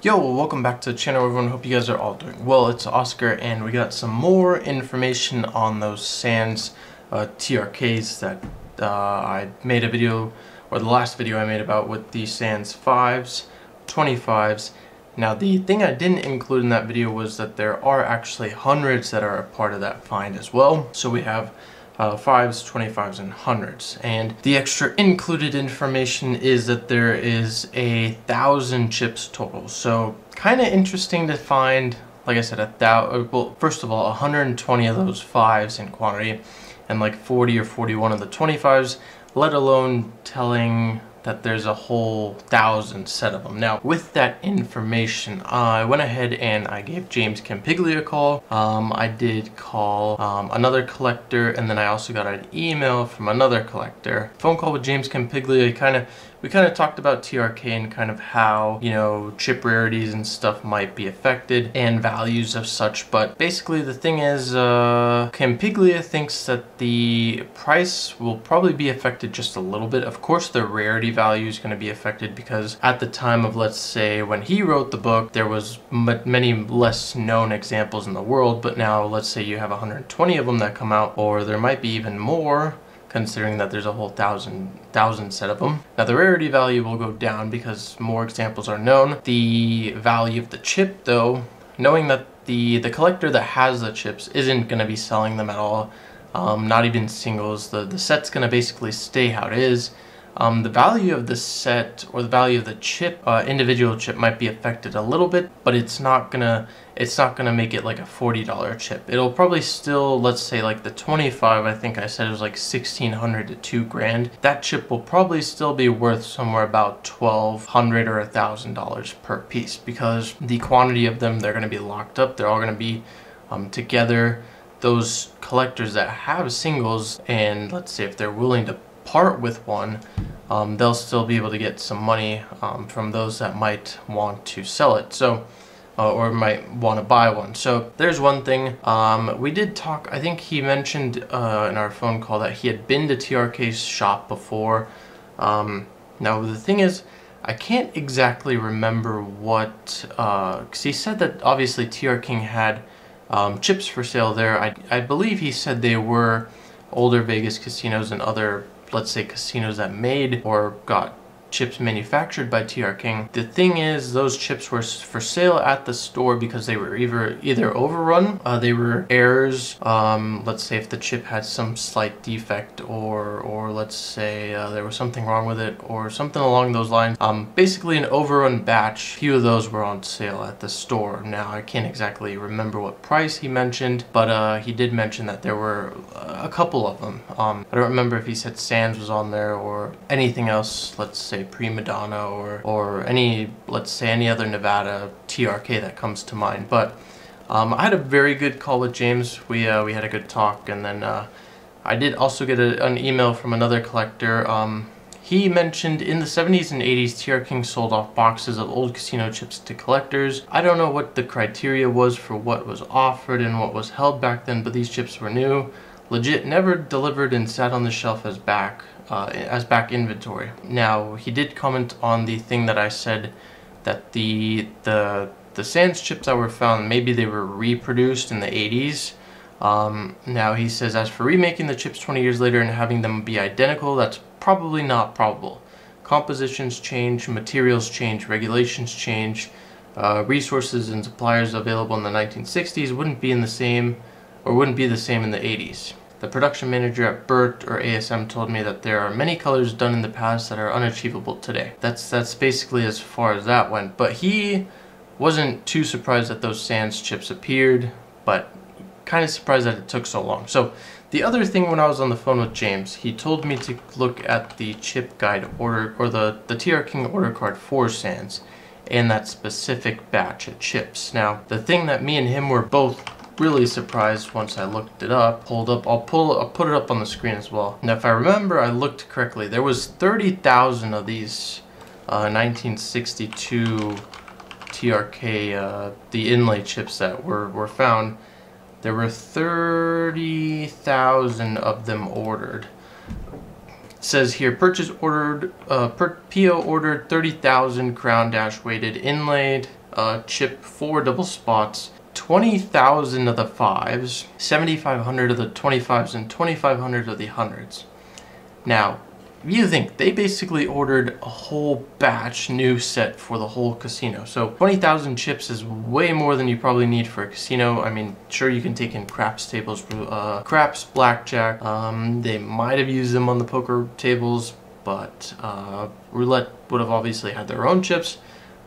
Yo, welcome back to the channel, everyone. Hope you guys are all doing well. It's Oscar, and we got some more information on those Sands TRKs that I made a video, or the last video I made about with the Sands 5s, 25s. Now, the thing I didn't include in that video was that there are actually hundreds that are a part of that find as well. So we have 5s, 25s, and 100s. And the extra included information is that there is 1,000 chips total. So kind of interesting to find, like I said, 1,000, well, first of all, 120 of those 5s in quantity, and like 40 or 41 of the 25s, let alone telling that there's a whole 1,000 set of them. Now, with that information, I went ahead and I gave James Campiglia a call. I did call another collector, and then I also got an email from another collector. Phone call with James Campiglia, we kind of talked about TRK and kind of how, you know, chip rarities and stuff might be affected and values of such. But basically the thing is, Campiglia thinks that the price will probably be affected just a little bit. Of course, the rarity value is going to be affected because at the time of, let's say, when he wrote the book, there was many less known examples in the world. But now, let's say you have 120 of them that come out, or there might be even more, considering that there's a whole thousand set of them. Now, the rarity value will go down because more examples are known. The value of the chip, though, knowing that the collector that has the chips isn't going to be selling them at all, not even singles, the set's going to basically stay how it is. The value of the set, or the value of the chip, individual chip, might be affected a little bit, but it's not gonna make it like a $40 chip. It'll probably still, let's say, like the 25, I think I said it was like 1,600 to 2 grand. That chip will probably still be worth somewhere about $1,200 or $1,000 per piece, because the quantity of them, they're gonna be locked up. They're all gonna be together. Those collectors that have singles, and let's say if they're willing to part with one, they'll still be able to get some money from those that might want to sell it, so or might want to buy one. So there's one thing. We did talk, I think he mentioned in our phone call that he had been to TRK's shop before. Now the thing is, I can't exactly remember what, because he said that obviously TR King had chips for sale there. I believe he said they were older Vegas casinos and other, let's say, casinos that made or got chips manufactured by TR King. The thing is, those chips were for sale at the store because they were either overrun, they were errors, let's say if the chip had some slight defect, or let's say there was something wrong with it, or something along those lines. Basically an overrun batch. Few of those were on sale at the store. Now, I can't exactly remember what price he mentioned, but he did mention that there were a couple of them. I don't remember if he said Sands was on there or anything else, let's say Prima Donna, or any, let's say, any other Nevada TRK that comes to mind. But I had a very good call with James. We had a good talk, and then I did also get an email from another collector. He mentioned in the 70s and 80s TR King sold off boxes of old casino chips to collectors. I don't know what the criteria was for what was offered and what was held back then, but these chips were new, legit, never delivered, and sat on the shelf as back inventory. Now, he did comment on the thing that I said, that the Sands chips that were found, maybe they were reproduced in the 80s. Now, he says, as for remaking the chips 20 years later and having them be identical, that's probably not probable. Compositions change, materials change, regulations change, resources and suppliers available in the 1960s wouldn't be the same in the 80s. The production manager at BERT or ASM told me that there are many colors done in the past that are unachievable today. That's basically as far as that went. But he wasn't too surprised that those Sands chips appeared, but kind of surprised that it took so long. So the other thing, when I was on the phone with James, he told me to look at the ChipGuide order, or the TR King order card for Sands, and that specific batch of chips. Now, the thing that me and him were both really surprised once I looked it up, I'll put it up on the screen as well. Now, if I remember, I looked correctly, there was 30,000 of these 1962 TRK, the inlay chips that were found. There were 30,000 of them ordered. It says here, PO ordered 30,000 crown dash weighted inlaid chip four double spots, 20,000 of the 5s, 7,500 of the 25s, and 2,500 of the 100s. Now, if you think, they basically ordered a whole batch new set for the whole casino. So 20,000 chips is way more than you probably need for a casino. I mean, sure, you can take in craps tables, craps, blackjack. They might have used them on the poker tables, but roulette would have obviously had their own chips.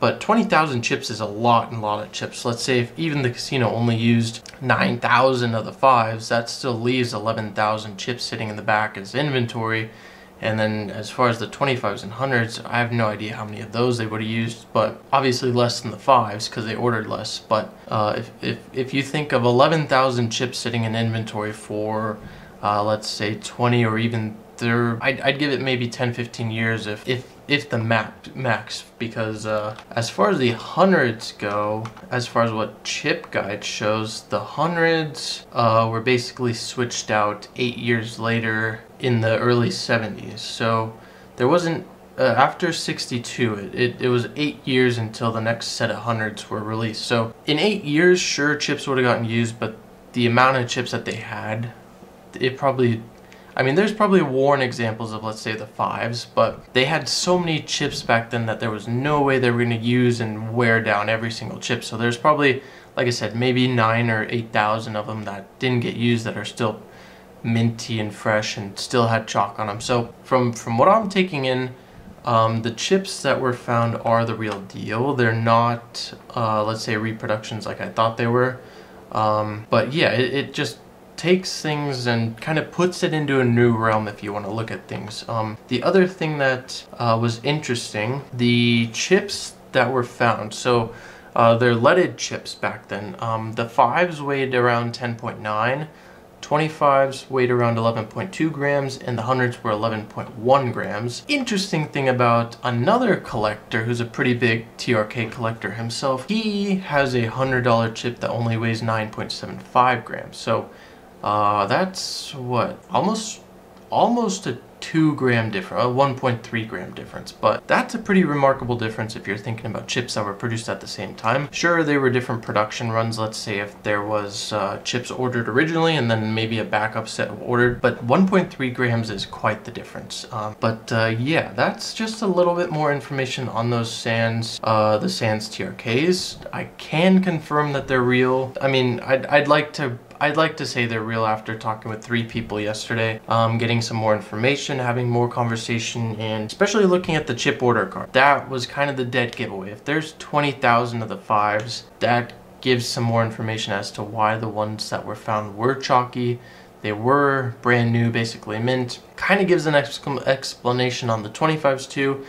But 20,000 chips is a lot of chips. Let's say if even the casino only used 9,000 of the 5s, that still leaves 11,000 chips sitting in the back as inventory. And then as far as the 25s and 100s, I have no idea how many of those they would have used, but obviously less than the 5s because they ordered less. But if you think of 11,000 chips sitting in inventory for, let's say 20 or even 30, I'd give it maybe 10, 15 years if the max, because as far as the 100s go, as far as what ChipGuide shows, the 100s were basically switched out 8 years later in the early 70s. So there wasn't, after 62, it was 8 years until the next set of 100s were released. So in 8 years, sure, chips would have gotten used, but the amount of chips that they had, it probably, I mean, there's probably worn examples of, let's say, the 5s, but they had so many chips back then that there was no way they were going to use and wear down every single chip. So there's probably, like I said, maybe 9,000 or 8,000 of them that didn't get used that are still minty and fresh and still had chalk on them. So from what I'm taking in, the chips that were found are the real deal. They're not, let's say, reproductions like I thought they were. But yeah, it just takes things and kind of puts it into a new realm if you want to look at things. The other thing that was interesting, the chips that were found, so they're leaded chips back then. The 5s weighed around 10.9, 25s weighed around 11.2 grams, and the 100s were 11.1 grams. Interesting thing about another collector who's a pretty big TRK collector himself, he has a $100 chip that only weighs 9.75 grams. So that's what, almost a 2 gram difference, a 1.3 gram difference, but that's a pretty remarkable difference if you're thinking about chips that were produced at the same time. Sure, they were different production runs. Let's say if there was chips ordered originally and then maybe a backup set ordered, but 1.3 grams is quite the difference. Yeah, that's just a little bit more information on those Sands, the Sands TRKs. I can confirm that they're real. I mean, I'd like to say they're real after talking with 3 people yesterday, getting some more information, having more conversation, and especially looking at the chip order card. That was kind of the dead giveaway. If there's 20,000 of the 5s, that gives some more information as to why the ones that were found were chalky. They were brand new, basically mint. Kind of gives an explanation on the 25s too.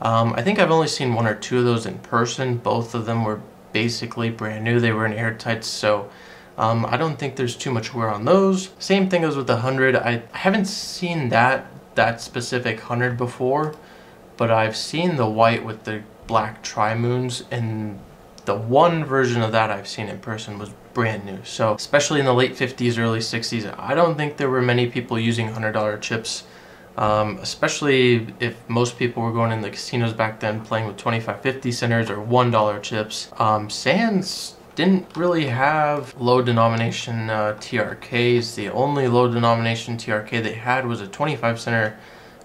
I think I've only seen 1 or 2 of those in person. Both of them were basically brand new. They were in airtights, so I don't think there's too much wear on those. Same thing as with the 100. I haven't seen that specific 100 before, but I've seen the white with the black tri-moons, and the one version of that I've seen in person was brand new. So especially in the late 50s, early 60s, I don't think there were many people using $100 chips, especially if most people were going in the casinos back then playing with 25, 50 centers or $1 chips. Sands didn't really have low denomination TRKs. The only low denomination TRK they had was a 25 center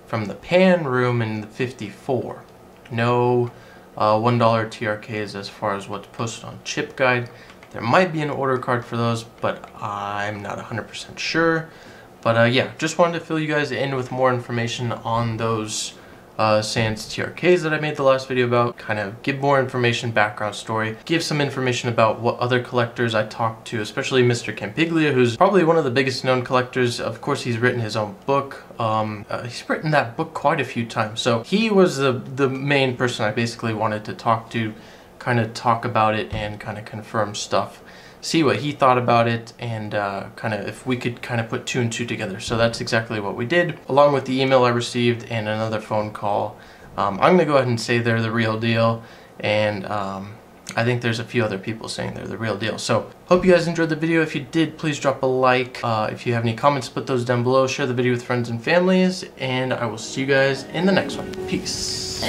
from the pan room in the 54. No $1 TRKs as far as what's posted on ChipGuide. There might be an order card for those, but I'm not 100% sure. But yeah, just wanted to fill you guys in with more information on those Sands TRKs that I made the last video about, kind of give more information, background story, give some information about what other collectors I talked to, especially Mr. Campiglia, who's probably one of the biggest known collectors. Of course, he's written his own book. He's written that book quite a few times. So he was the main person I basically wanted to talk to, kind of talk about it and kind of confirm stuff, see what he thought about it, and kind of if we could kind of put 2 and 2 together. So that's exactly what we did, along with the email I received and another phone call. I'm going to go ahead and say they're the real deal, and I think there's a few other people saying they're the real deal. So hope you guys enjoyed the video. If you did, please drop a like. If you have any comments, put those down below. Share the video with friends and families, and I will see you guys in the next one. Peace.